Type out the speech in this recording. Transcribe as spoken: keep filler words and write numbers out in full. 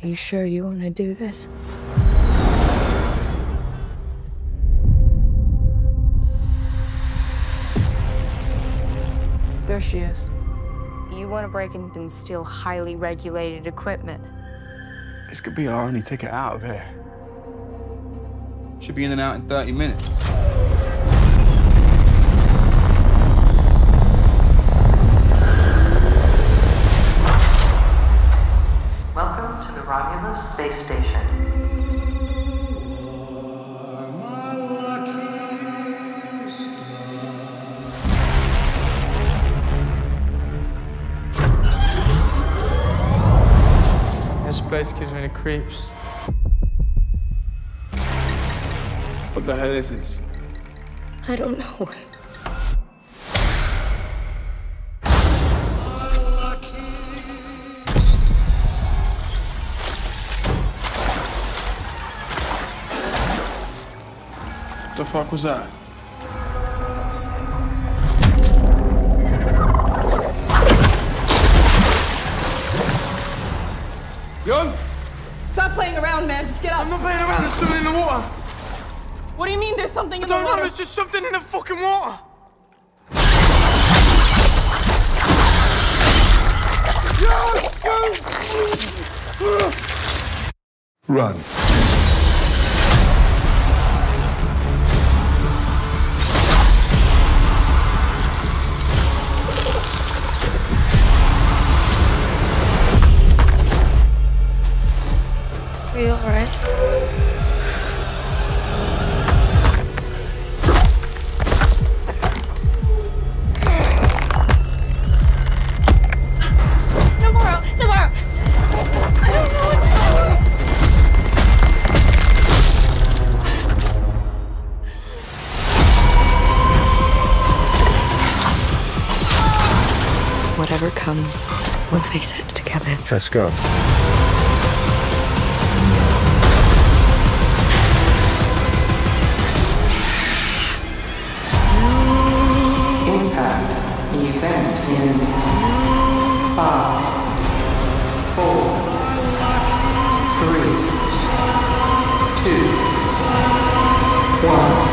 Are you sure you want to do this? There she is. You want to break in and steal highly regulated equipment. This could be our only ticket out of here. Should be in and out in thirty minutes. Welcome to the Romulus Space Station. This place gives me the creeps. What the hell is this? I don't know. What the fuck was that? Yo! Stop playing around, man. Just get up. I'm not playing around. There's something in the water. What do you mean there's something in the water? I don't know, there's just something in the fucking water! Run. Are you alright? Whatever comes, we'll face it together. Let's go. Impact event in five, four, three, two, one.